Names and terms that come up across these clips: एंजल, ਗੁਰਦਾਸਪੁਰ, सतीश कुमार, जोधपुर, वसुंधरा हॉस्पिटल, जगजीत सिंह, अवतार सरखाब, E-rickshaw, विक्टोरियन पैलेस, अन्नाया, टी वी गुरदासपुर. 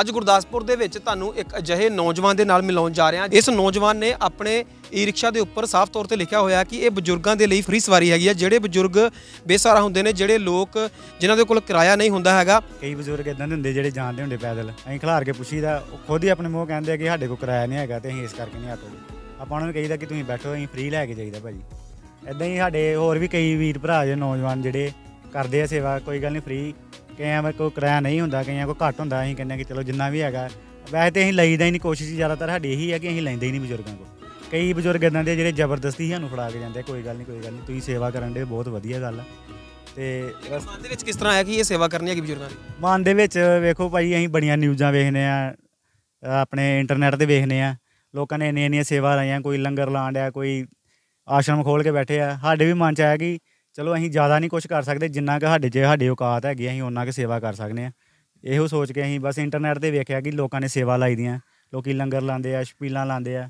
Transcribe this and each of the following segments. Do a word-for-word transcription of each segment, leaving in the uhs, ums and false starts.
ਅੱਜ ਗੁਰਦਾਸਪੁਰ ਦੇ ਵਿੱਚ ਤੁਹਾਨੂੰ ਇੱਕ ਅਜਿਹੇ ਨੌਜਵਾਨ ਦੇ ਨਾਲ ਮਿਲਾਉਣ ਜਾ ਰਹੇ ਹਾਂ। ਇਸ ਨੌਜਵਾਨ ਨੇ ਆਪਣੇ ई रिक्शा के उपर साफ तौर पर लिखा हुआ कि यह बजुर्गों के लिए फ्री सवारी हैगी है। जोड़े बजुर्ग बेसहारा होंगे ने, जोड़े लोग जिन्होंने कोल किराया नहीं होंगे है। कई बजुर्ग इदा होंगे जो जाते होंगे पैदल, अं खिलार के पूछीदा, खुद ही अपने मूँह कहते हैं कि साढ़े को किराया नहीं है तो अं इस करके नहीं आते। आप उन्होंने कहीदा कि तुम बैठो, अं फ्री लैके जाइए भाजी। इदा ही साढ़े होर भी कई वीर भरा जो नौजवान जोड़े करते हैं सेवा, कोई गल नहीं फ्री, कई को किराया नहीं होंगे, कई को घट होंगे। अं कहने कि चलो जिन्ना भी है, वैसे तो अं लईदा ही नहीं, कोशिश ज़्यादातर साड़ी यही है कि अं लेंदे ही नहीं बजुर्गों को। कई बजुर्ग इदा के जो जबरदस्ती सानू फड़ा के जाते, कोई गल नहीं कोई गल नहीं, तुसीं सेवा करन दे बहुत वधिया गल है। तो मन दे विच किस तरह आया कि ये सेवा करनी है कि बजुर्गों की? मन दे विच वेखो भाई, असीं बड़ियां न्यूज़ां वेखने आ, अपने इंटरनैट ते वेखने आ, लोगों ने इन्नियां इन्नियां सेवा लाइयां, कोई लंगर ला दिया, कोई आश्रम खोल के बैठे आ। साडे भी मन च आया कि चलो असीं ज़्यादा नहीं कुछ कर सकते, जिन्ना कि साडे च साडी औकात हैगी असीं उन्ना कि सेवा कर सकने आ। इहो सोच के असीं बस इंटरनैट ते वेखिया कि लोगों ने सेवा लाई दी, लोग लंगर लांदे आ, छपीलां लांदे आ,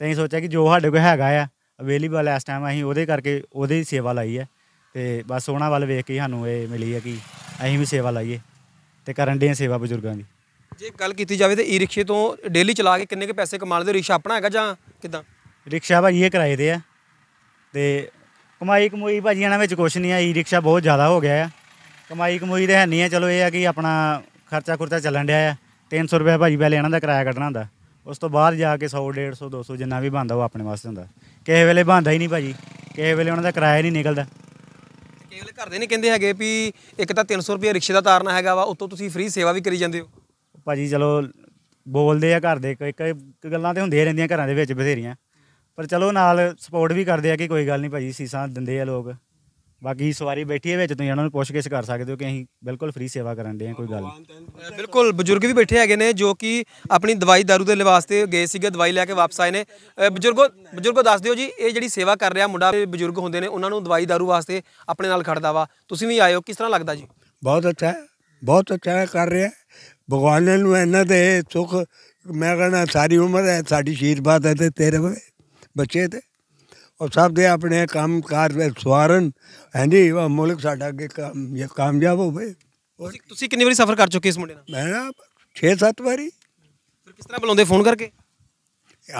तो अं सोचा कि जो साढ़े को है अवेलेबल इस टाइम अं वो करके वो सेवा लाई है। तो बस उन्होंने वाल वेख के सूँ ये मिली है कि अं भी सेवा लाइए तो करन दे सेवा बजुर्गों की। जे गल की जाए तो ई रिक्शे तो डेली चला के किन्ने के पैसे कमा लेते? रिक्शा अपना है जां किदां? रिक्शा भाजी ये किराए पर है, तो कमाई कमोई भाजी इन्होंने कुछ नहीं है। ई रिक्शा बहुत ज़्यादा हो गया है, कमाई कमोई तो है नहीं है। चलो ये है कि अपना खर्चा खुर्चा चलन दिया है। तीन सौ रुपया भाजी पहले इन्हों का किराया कड्ढना होंगे, उस तो बाद जाके सौ डेढ़ सौ दो सौ जिन्ना भी बनता वो अपने वास्ते होंगे। किसी वेले बनता ही नहीं भाजी, किसी वेले उन्होंने किराया नहीं निकलता। किसी वेले घर दे नहीं कहते है भी एक तो तीन सौ रुपया रिक्शे का तारना है वा, उतों तुसीं फ्री सेवा भी करी जाते हो भाजी। चलो बोलते हैं घर दे, गल्लां तो होंदियां रहिंदियां घरां दे विच बथेरियां, पर चलो नाल सपोर्ट भी करते हैं कि कोई गल नहीं भाजी, सीसां दिंदे आ लोग। बाकी सवारी बैठी है तुसीं उन्होंने पुछगिछ कर सकते हो कि असीं बिल्कुल फ्री सेवा करन दे, कोई गल नहीं। बिल्कुल बजुर्ग भी बैठे हैगे ने जो कि अपनी दवाई दारू के वास्ते गए सीगे, दवाई लैके वापस आए ने। बजुर्गो बजुर्गो दस दिओ जी, ये जिहड़ी सेवा कर रहा मुंडा बजुर्ग होंदे ने, उन्होंने दवाई दारू वास्ते अपने नाल खड़दा वा, तुसीं भी आए हो, किस तरह लगदा जी? बहुत अच्छा है, बहुत अच्छा कर रहा है। भगवान ने इन्हां दे सुख मैं कहना सारी उम्र है साडी आशीर्वाद है ते तेरे बच्चे ते और सब दे अपने काम कार सवारन है जी। मुल्क साडा अगे काम कामयाब हो गए। तुसीं कितनी बारी सफर कर चुके इस मुंडे नाल? मैं ना छे सत्त बारी। फिर किस तरह बुलाते फोन करके?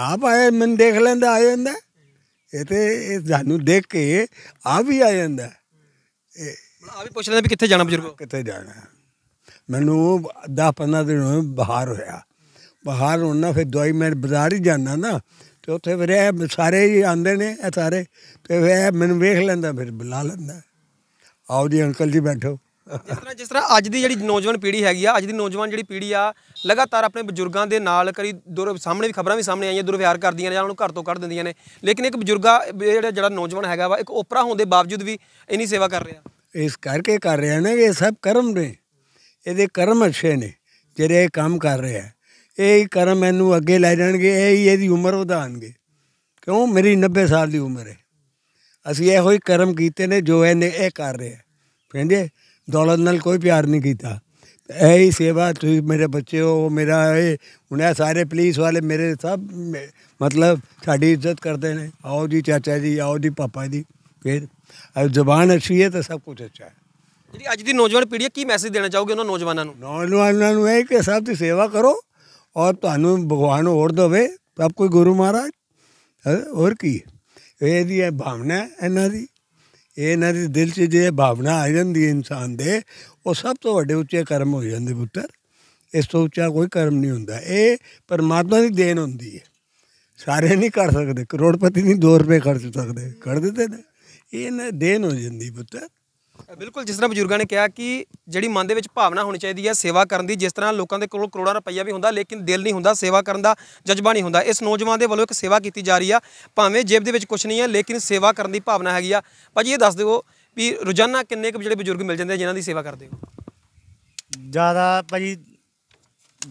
आप आए मैं देख लेंदा आ जांदा ये, तो सानू देख के आप भी आ जांदा, आप भी पूछ लेंदा भी कित्थे जाना बजुर्गो कित्थे जाना। मैनू दस पंद्रह दिन होए बाहर होया, बाहर होना फिर दवाई मैं बाजार ही जाना ना, तो उत्थे फिर यह सारे ही आते हैं सारे, तो फिर मैं वेख लेंदा फिर बुला लेंदा, आओ जी अंकल जी बैठो। जिस तरह जिस तरह अज की जी नौजवान पीढ़ी हैगी आ, अज की नौजवान जी पीढ़ी आ लगातार अपने बजुर्गों के नाल कई दुर सामने भी खबर भी सामने आई दुरव्यवहार कर दियां ने, उन्होंने घर तो कढ़ दिंदियां ने। लेकिन एक बजुर्ग जो जो नौजवान हैगा वा, एक ओपरा होने के बावजूद भी इन्नी सेवा कर रहा, इस करके कर रहे हैं। ये सब कर्म ने, ये कर्म अच्छे ने जेड़े काम कर रहे हैं। यही कर्म मैनू अगे लै जाएंगे, यही उम्र वधाएंगे। क्यों मेरी नब्बे साल की उम्र है, असी इहो ही कर्म कीते ने जो इन्हें यह कर रहे हैं। समझे दौलत नाल कोई प्यार नहीं किया, यही सेवा तुसीं मेरे बच्चे हो मेरा ये उन्हें सारे पुलिस वाले मेरे सब मतलब साड़ी इज्जत करते हैं। आओ जी चाचा जी, आओ जी पापा जी। फिर जबान अच्छी है तो सब कुछ अच्छा है। जी अज की नौजवान पीढ़ी की मैसेज देना चाहोगे उन्होंने नौजवानों नौजवानों को? यही कि सब की सेवा करो और तुहानू भगवान होर दवे सब कोई गुरु महाराज होर की ये भावना है। इन्हां दी इन्हां दे दिल च जे भावना आ जांदी इंसान दे, वो सब तो वड्डे उच्चे कर्म हो जांदे पुत्तर। इस तो उच्चा कोई कर्म नहीं हुंदा, ये परमात्मा दी देन हुंदी है। सारे नहीं कर सकदे, करोड़पति नहीं दो रुपए खर्च सकदे कर दिंदे ने, ये देन हो जांदी पुत्तर। बिल्कुल जिस तरह बजुर्गों ने कहा कि जी मन के भावना होनी चाहिए है सेवा करने की। जिस तरह लोगों के कोल करोड़ों रुपया भी होंगे लेकिन दिल नहीं होंगे, सेवा करने का जज्बा नहीं होंगे। इस नौजवान के वालों एक सेवा की जा रही है, भावें जेब के कुछ नहीं है लेकिन सेवा करने की भावना हैगी आ। भाजी ये दस दो भी रोजाना किन्ने जो बजुर्ग मिल जाते हैं जिन्हों की सेवा करते हो? ज़्यादा भाजी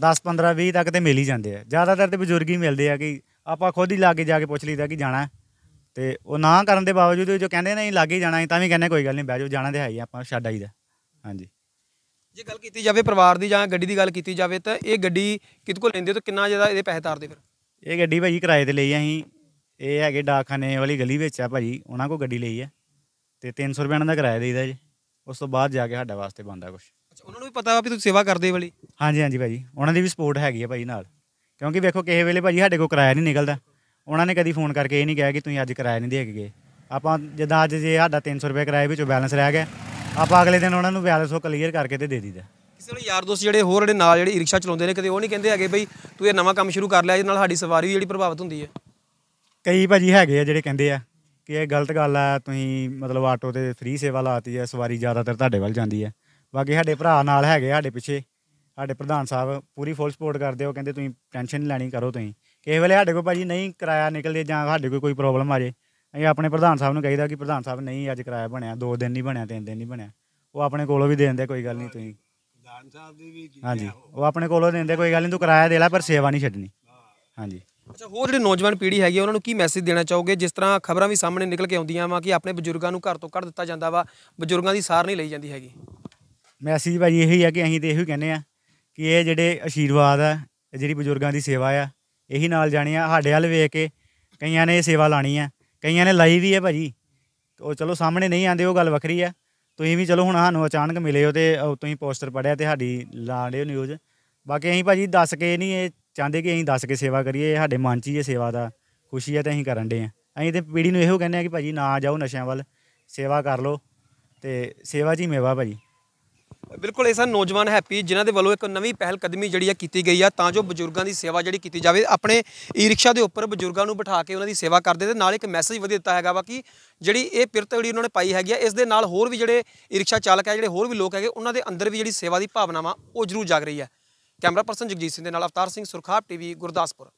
दस पंद्रह भी तक तो मिल ही जाते हैं, ज़्यादातर तो बजुर्ग ही मिलते हैं कि आप खुद ही लागे जाके पुछ लीता कि जाना तो वो ना करन दे बावजूद जो कहते नहीं लागे ही जाना, तां भी कहने कोई गल नहीं बह जाओ, जाना तो है ही आपां छड्ड आईदा। हाँ जी जे गल कीती जाए परिवार की जां गड्डी की गल कीती जाए तो ये गड्डी कित को लैंदे हो तो कितना ज़्यादा ये पैसे तारदे? फिर ये गड्डी भाजी किराए ते लई असीं, ये है डाकखाने वाली गली विच आ भाजी, उन्हां को गड्डी लई है तो तीन सौ रुपया उन्हां दा किराया देईदा जी। उस तो बाद जाके साडे वास्ते बनदा कुछ। उन्होंने भी पता वा भी तुसीं सेवा करदे वाली। हाँ जी हाँ जी भाजी उन्हों की भी सपोर्ट हैगी है भाई नाल, क्योंकि देखो किसी वेले भाजी साडे कोल किराया नहीं निकलता, उन्होंने कभी फोन करके ये नहीं कहा कि तुसीं अज किराया नहीं दे गए। आप जिदा अज जे साडा तीन सौ रुपया किराए विचों बैलेंस रह गया, आप अगले दिन उन्होंने बैलेंस वो क्लीयर करके तो दे दीदा। किसी वे यार दोस्त जो होर जो ई रिक्शा चलाते हैं कभी वो नहीं कहते है बई तू ये नवा काम शुरू कर लिया, साडी सवारी जी प्रभावित होंगी है। कई भाजी है जो कहते हैं कि यह गलत गल है, तुम मतलब आटो से फ्री सेवा लाती है, सवारी ज़्यादातर तुहाडे वल जाती है। बाकी साडे भरा नाल हैगे साडे पिछे, साडे प्रधान साहब पूरी फुल सपोर्ट करते, वो कहते तुम टेंशन नहीं लैनी करो। तुम किसी वेले साडे कोल भाजी नहीं किराया निकलदे जां साडे कोल कोई प्रॉब्लम आ जाए, असीं अपने प्रधान साहब नूं कहीदा कि प्रधान साहब नहीं अज किराया बनया, दो दिन नहीं बनया, तीन दिन नहीं बनया, वो अपने कोलों भी देंदे कोई गल नहीं। तुसीं प्रधान साहब दी वी हाँ जी वो अपने कोलों देंदे कोई गल नहीं, तूं किराया दे लै पर सेवा नहीं छड्डनी। हाँ जी। अच्छा होर जिहड़ी नौजवान पीढ़ी हैगी उन्होंने की मैसेज देना चाहोगे, जिस तरह खबरां भी सामने निकल के आउंदियां वा कि अपने बजुर्गों को घर तो कढ़ दिता जाता वा, बजुर्गों की सार नहीं लई जाती हैगी। मैसेज भाजी यही है कि असीं ते इहो कहने आ कि ये जिहड़े आशीर्वाद आ जिहड़ी बजुर्गों की सेवा आ यही नाल जाणी आ। साडे वल वेख के कईयां ने सेवा लाणी आ, कईयां ने लाई भी है भाजी, तो चलो सामने नहीं आंदे वो गल वखरी आ। तुसीं भी चलो हुण सानूं अचानक मिले हो ते तुसीं पोस्टर पढ़िया ते साडी लाड़े न्यूज़, बाकी असीं भाजी दस के नहीं ये चाहते कि अं दस के सेवा करिए, साढ़े मन च ही सेवा का खुशी है तो अं कर रहे हैं। अं तो पीढ़ी में यो कहने कि भाजी ना जाओ नशे वाल, सेवा कर लो तो सेवा च ही मेवा भाजी। बिल्कुल ऐसा नौजवान हैप्पी जिन्हों के वालों एक नवी पहल कदमी जी की गई है तो जो बजुर्गों की सेवा जी की जाए, अपने ई रिक्शा के उपर बजुर्गों को बिठा के उन्होंने सेवा करते हैं। एक मैसेज वधिया दिता है वा कि जी ये पिरत जी उन्होंने पाई हैगी इस दे नाल होर भी जोड़े ई रिक्शा चालक है, जोड़े होर भी लोग है उन्होंने अंदर भी जी सेवा की भावना वा वो जरूर जाग रही है। कैमरा पर्सन जगजीत सिंह के नाल अवतार सरखाब, टी वी गुरदासपुर।